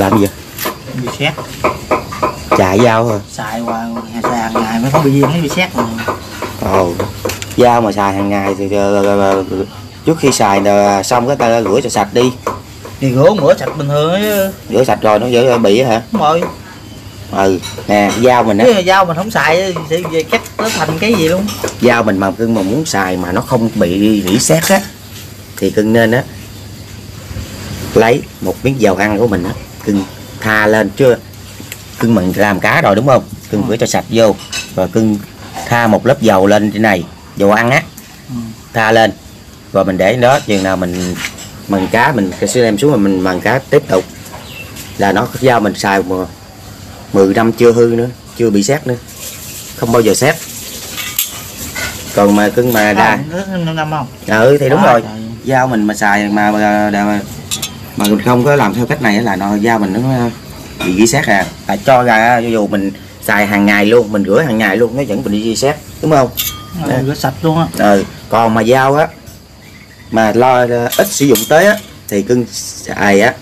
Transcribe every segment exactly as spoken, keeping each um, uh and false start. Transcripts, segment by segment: Làm gì vậy? Bị xét. Chạy dao hả? Xài qua xài hàng ngày mới có bị viêm nó bị xét rồi. Ồ, dao mà xài hàng ngày thì trước khi xài xong cái ta rửa cho sạch đi. Thì rửa rửa sạch bình thường chứ. Rửa sạch rồi nó dễ bị hả? Đúng rồi. Ừ, nè, dao mình á. Dao mình không xài thì về cách nó thành cái gì luôn. Dao mình mà cưng mà muốn xài mà nó không bị rỉ sét á thì cưng nên á lấy một miếng dầu ăn của mình á, cưng tha lên chưa. Cưng mình làm cá rồi đúng không? Cưng rửa cho sạch vô rồi cưng tha một lớp dầu lên trên này, dầu ăn á. Tha lên. Rồi mình để đó chừng nào mình mần cá mình sẽ đem xuống mà mình mần cá tiếp tục là nó dao mình xài mà mười năm chưa hư nữa, chưa bị sét nữa, không bao giờ sét. Còn mà cưng mà đa năm không? Ừ thì đúng rồi. Dao mình mà xài mà mà, mà mà mình không có làm theo cách này là nó dao mình nó bị ghi sét à. Tại cho ra dù mình xài hàng ngày luôn, mình rửa hàng ngày luôn nó vẫn bị ghi sét đúng không? Ừ, rửa sạch luôn á. Ừ. Còn mà dao á mà lo ít sử dụng tới á thì cưng xài á,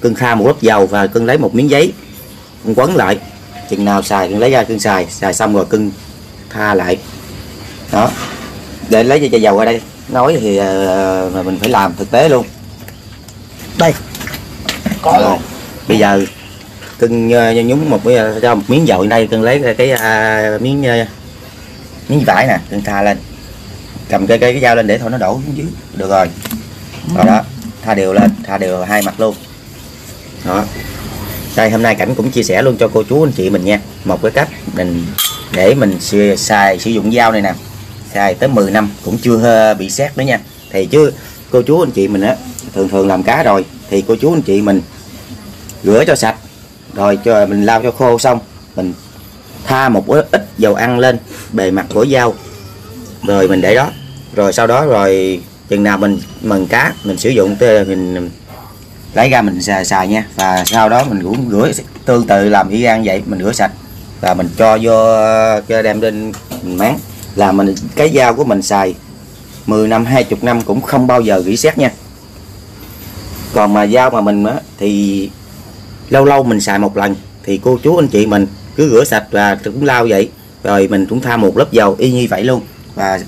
cưng kha một lớp dầu và cưng lấy một miếng giấy quấn lại, chừng nào xài cưng lấy ra cưng xài, xài xong rồi cưng tha lại đó. Để lấy chai dầu ra đây, nói thì mà mình phải làm thực tế luôn đây có rồi. Bây giờ cưng nhúng một cái cho một miếng dầu đây, cưng lấy cái à, miếng miếng vải nè, cưng tha lên, cầm cái, cái cái dao lên để thôi nó đổ xuống dưới được rồi. Rồi đó, tha đều lên, tha đều hai mặt luôn đó. Đây hôm nay Cảnh cũng chia sẻ luôn cho cô chú anh chị mình nha, một cái cách mình để mình xài sử dụng dao này nè, xài tới mười năm cũng chưa bị sét nữa nha. Thì chứ cô chú anh chị mình á thường thường làm cá rồi thì cô chú anh chị mình rửa cho sạch rồi cho mình lau cho khô xong mình tha một ít dầu ăn lên bề mặt của dao rồi mình để đó, rồi sau đó rồi chừng nào mình mần cá mình sử dụng tới mình lấy ra mình xài, xài nha. Và sau đó mình cũng rửa tương tự làm y gan vậy, mình rửa sạch và mình cho vô cho đem lên mình máng là mình cái dao của mình xài mười năm hai mươi năm cũng không bao giờ rỉ sét nha. Còn mà dao mà mình á thì lâu lâu mình xài một lần thì cô chú anh chị mình cứ rửa sạch và cũng lau vậy, rồi mình cũng tha một lớp dầu y như vậy luôn và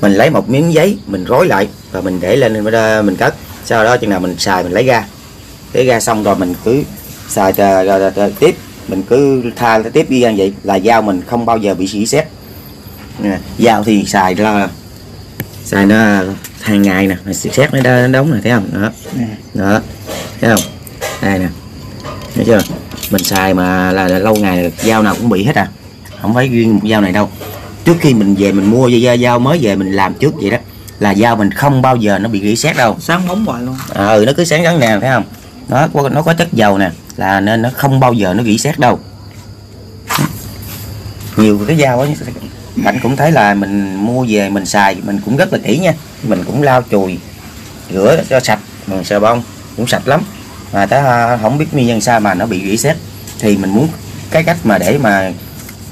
mình lấy một miếng giấy mình rối lại và mình để lên mình cất. Sau đó chừng nào mình xài mình lấy ra, lấy ra xong rồi mình cứ xài rồi, rồi, rồi, rồi, tiếp mình cứ tha tiếp y như vậy là dao mình không bao giờ bị rỉ sét. Dao thì xài là xài nó hàng ngày nè, sét nó đóng nè, thấy không đó, đó thấy không đây nè, thấy chưa, mình xài mà là, là lâu ngày dao nào cũng bị hết à, không phải riêng một dao này đâu. Trước khi mình về mình mua dao mới về mình làm trước vậy đó là dao mình không bao giờ nó bị rỉ sét đâu, sáng bóng hoài luôn. Ừ, nó cứ sáng trắng nè, thấy không, nó có nó có chất dầu nè là nên nó không bao giờ nó rỉ sét đâu. Nhiều cái dao đó Cảnh cũng thấy là mình mua về mình xài mình cũng rất là kỹ nha, mình cũng lau chùi rửa cho sạch bằng xà bông cũng sạch lắm mà ta không biết nguyên nhân sao mà nó bị rỉ sét. Thì mình muốn cái cách mà để mà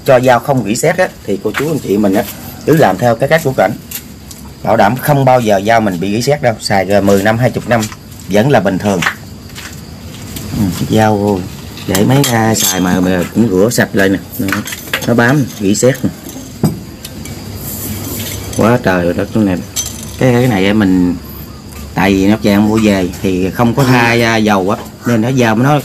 cho dao không rỉ sét á thì cô chú anh chị mình á cứ làm theo cái cách của Cảnh, bảo đảm không bao giờ dao mình bị rỉ sét đâu, xài rồi mười năm hai mươi năm vẫn là bình thường. Ừ, dao để mấy ra xài mà, mà cũng rửa sạch lên nè, nó, nó bám rỉ sét quá trời rồi đó. Cái, cái này mình tại vì nó chàng mua về thì không có tha dầu á nên nó dao nó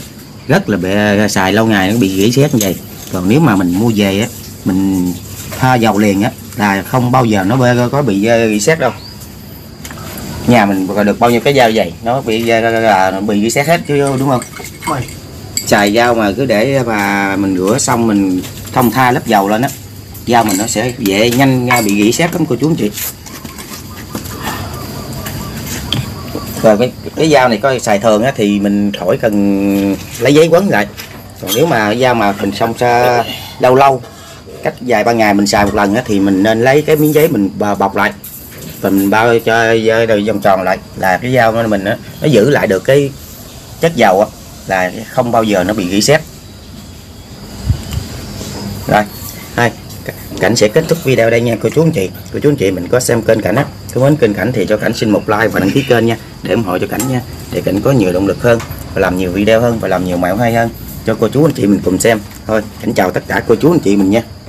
rất là bị xài lâu ngày nó bị rỉ sét như vậy. Còn nếu mà mình mua về á mình tha dầu liền á là không bao giờ nó có bị rỉ sét đâu. Nhà mình được bao nhiêu cái dao vậy nó bị là nó bị rỉ sét hết chứ đúng không? Xài dao mà cứ để mà mình rửa xong mình không tha lớp dầu lên á dao mình nó sẽ dễ nhanh bị rỉ sét lắm cô chú anh chị. Rồi cái, cái dao này coi xài thường á thì mình khỏi cần lấy giấy quấn lại. Còn nếu mà dao mà mình xong xa, lâu lâu cách vài ba ngày mình xài một lần á thì mình nên lấy cái miếng giấy mình bọc lại và mình bao cho vòng tròn lại là cái dao của mình á, nó giữ lại được cái chất dầu á là không bao giờ nó bị rỉ sét. Rồi hai Cảnh sẽ kết thúc video đây nha cô chú anh chị. Cô chú anh chị mình có xem kênh Cảnh á, có mến kênh Cảnh thì cho Cảnh xin một like và đăng ký kênh nha để ủng hộ cho Cảnh nha, để Cảnh có nhiều động lực hơn. và làm nhiều video hơn và làm nhiều mẹo hay hơn cho cô chú anh chị mình cùng xem. Thôi, kính chào tất cả cô chú anh chị mình nha.